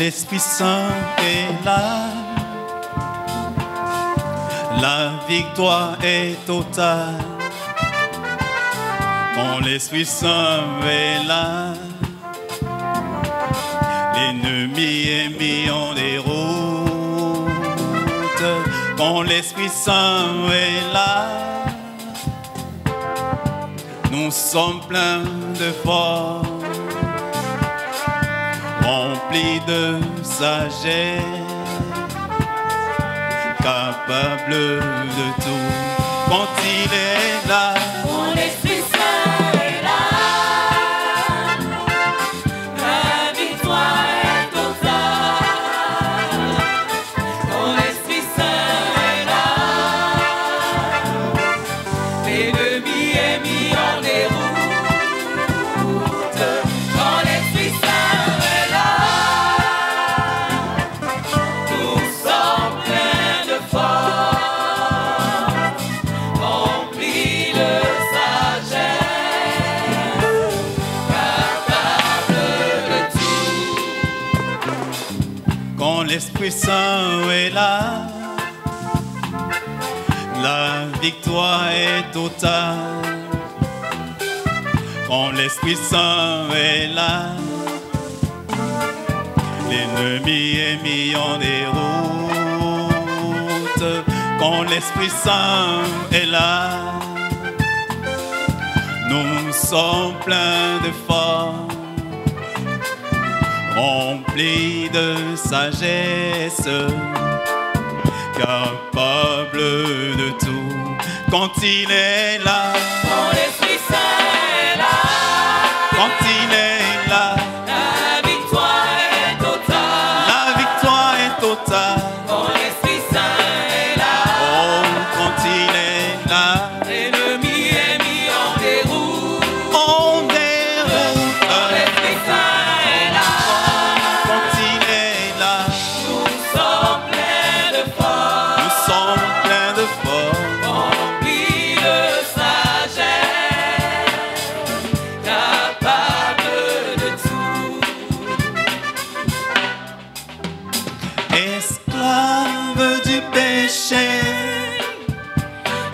l'Esprit Saint est là. La victoire est totale. Mon Esprit Saint est là. L'ennemi est mis en déroute. Mon Esprit Saint est là. Nous sommes pleins de force, remplis de sagesse, capable de tout quand il est là. Mon Esprit Saint est là, la victoire est totale. Mon Esprit Saint est là, l'ennemi est mis en déroute. Mon Esprit Saint est là, nous sommes pleins de force, remplis de sagesse, capables de tout. Quand l'Esprit Saint est là, la victoire est totale. Quand l'Esprit Saint est là, l'ennemi est mis en déroute. Quand l'Esprit Saint est là, nous sommes pleins de force, remplis de sagesse, capables de tout quand il est là. Mon Esprit Saint, quand il est là, la victoire est totale. La victoire est totale. Quand l'Esprit Saint est là, oh, quand il est là, l'ennemi est mis en déroute. En déroute. Quand l'Esprit Saint est là, quand il est là, nous sommes pleins de force. Nous sommes pleins de force, remplis de sagesse, esclave du péché,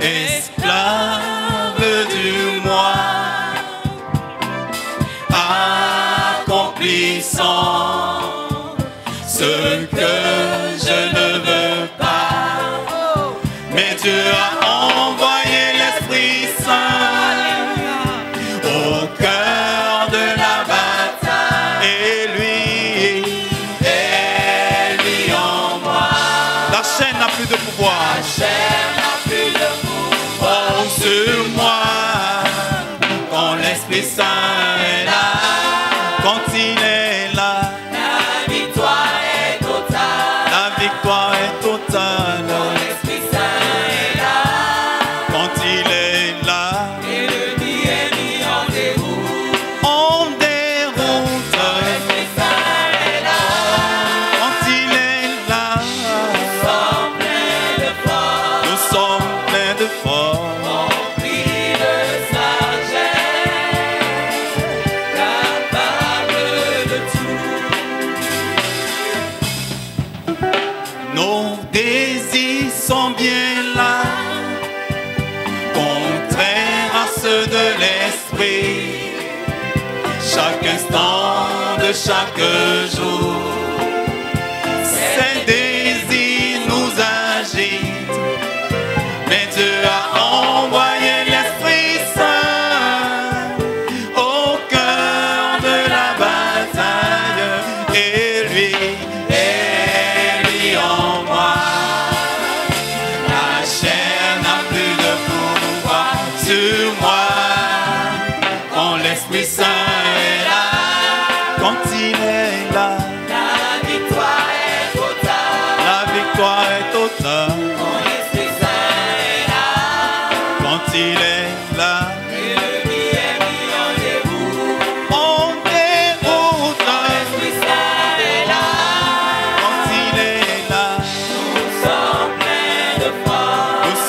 esclave du moi, accomplissant ce que je ne veux pas, mais tu as envoyé l'Esprit Saint au cœur de la bataille, et lui en moi. La chaîne n'a plus de pouvoir. La chaîne n'a plus de pouvoir sur moi. Quand l'Esprit Saint est là, quand il est là, la victoire est totale. La victoire est totale. Quand l'Esprit Saint est là, quand il est là, et le nid est mis en déroute. En déroute. L'Esprit Saint est là, Quand il est là, nous sommes pleins de force, nous sommes pleins de force, remplis de sagesse, capables de tout. Nos désirs sont bien là, contraires à ceux de l'Esprit. Chaque instant de chaque jour, ces désirs nous agitent, mais Dieu a envoyé l'Esprit Saint au cœur de la bataille, et lui en moi. La chair n'a plus de pouvoir sur moi. Quand l'Esprit Saint est là, quand il est là, la victoire est totale. La victoire est totale. Quand l'Esprit Saint est là, quand il est là, l'ennemi est mis en déroute. En déroute. Quand l'Esprit Saint est là, quand il est là, nous sommes pleins de force.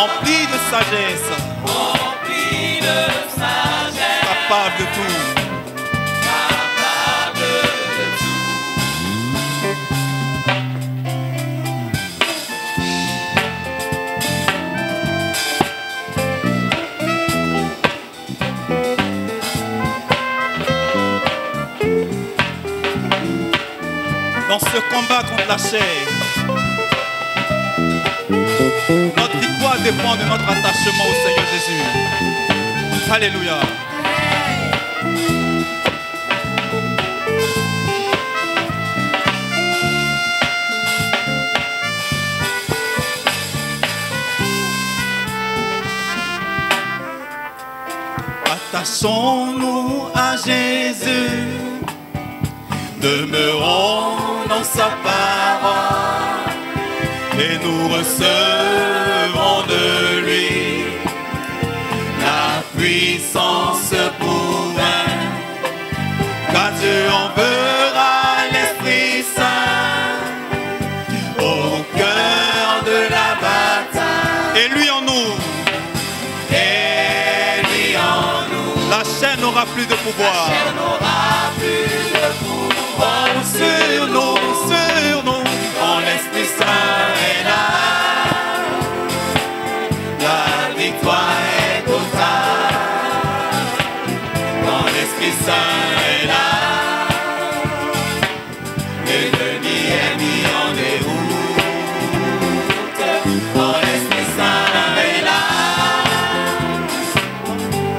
rempli de sagesse, capable de tout. Dans ce combat contre la chair, notre victoire dépend de notre attachement au Seigneur Jésus. Alléluia. Attachons-nous à Jésus, demeurons dans sa parole, et nous recevons de lui la puissance pour elle. Car Dieu enverra l'Esprit Saint au cœur de la bataille. Et lui en nous, la chaîne n'aura plus de pouvoir. Sur nous, sur nous, quand l'Esprit Saint est là, la victoire est totale. Quand l'Esprit Saint est là, l'ennemi est mis en déroute. Quand l'Esprit Saint est là,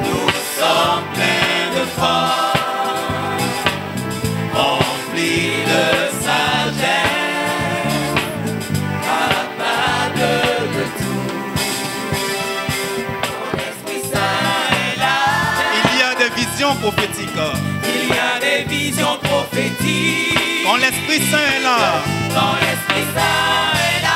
nous sommes pleins de force. Prophétique. Il y a des visions prophétiques. Quand l'Esprit Saint est là, quand l'Esprit Saint est là,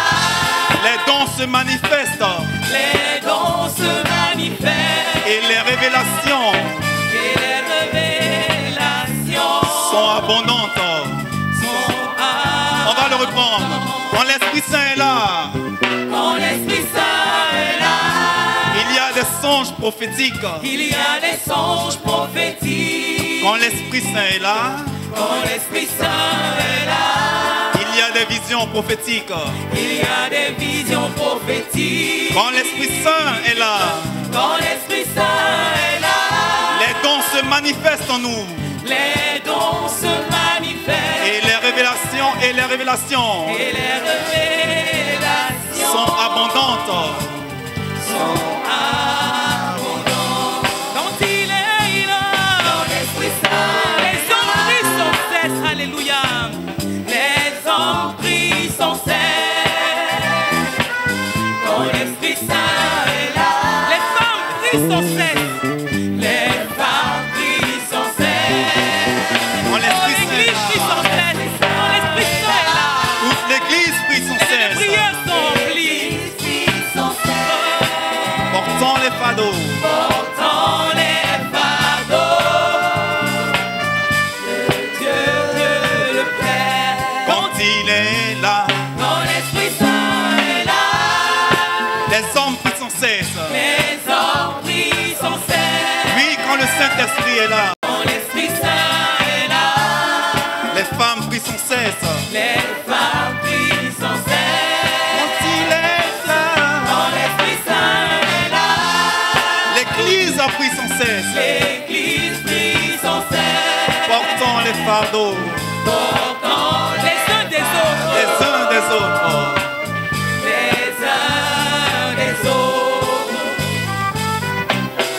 les dons se manifestent. Les dons se manifestent. Et les révélations. Et les révélations sont abondantes. On va le reprendre. Quand l'Esprit Saint est là. Quand l'Esprit Saint est là. Il y a des songes prophétiques. Quand l'Esprit Saint est là, quand l'Esprit Saint est là, il y a des visions prophétiques. Il y a des visions prophétiques. Quand l'Esprit Saint est là, quand l'Esprit Saint est là, les dons se manifestent en nous. Les dons se manifestent. Et les révélations, et les révélations sont abondantes. Quand il est là, quand l'Esprit Saint, les hommes prient sans cesse, alléluia. Les hommes prient sans cesse. Quand l'Esprit Saint est là, les femmes prient sans cesse. Les femmes prient sans cesse. Quand l'Esprit Saint est là, quand l'Esprit Saint est là, toute l'Église prie sans cesse. Les prières sont oubliées sans cesse. Portant les fardeaux, portant les fardeaux de Dieu le Père. Quand il est là, quand l'Esprit Saint est là, les hommes prient sans cesse. Les hommes prient sans cesse. Oui, quand le Saint-Esprit est là, quand l'Esprit Saint est là, les femmes prient sans cesse. Les femmes prient sans cesse. L'Église prie sans cesse. Portant les fardeaux, portant les uns des autres, les uns des autres, les uns des autres.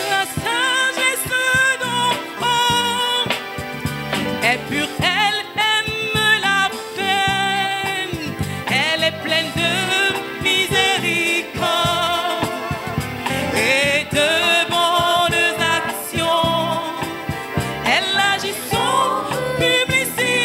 La sagesse d'un homme est pure, elle aime la peine, elle est pleine de miséricorde et de publicité.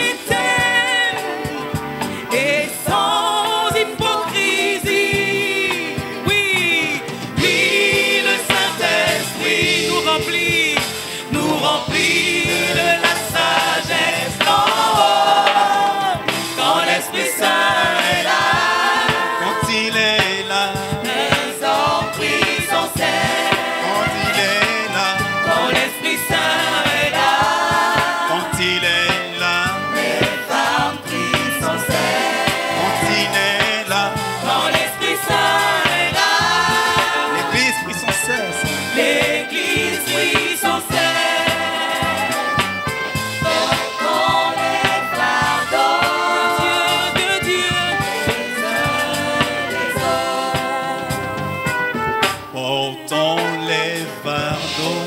portons les fardeaux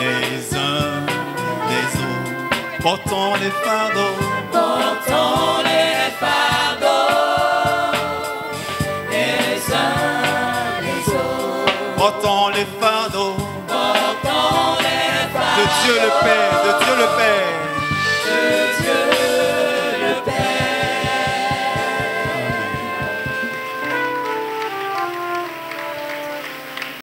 les uns des autres, portons les fardeaux, portons les fardeaux les uns des autres, portons les fardeaux, portons les fardeaux de Dieu le Père, de Dieu le Père.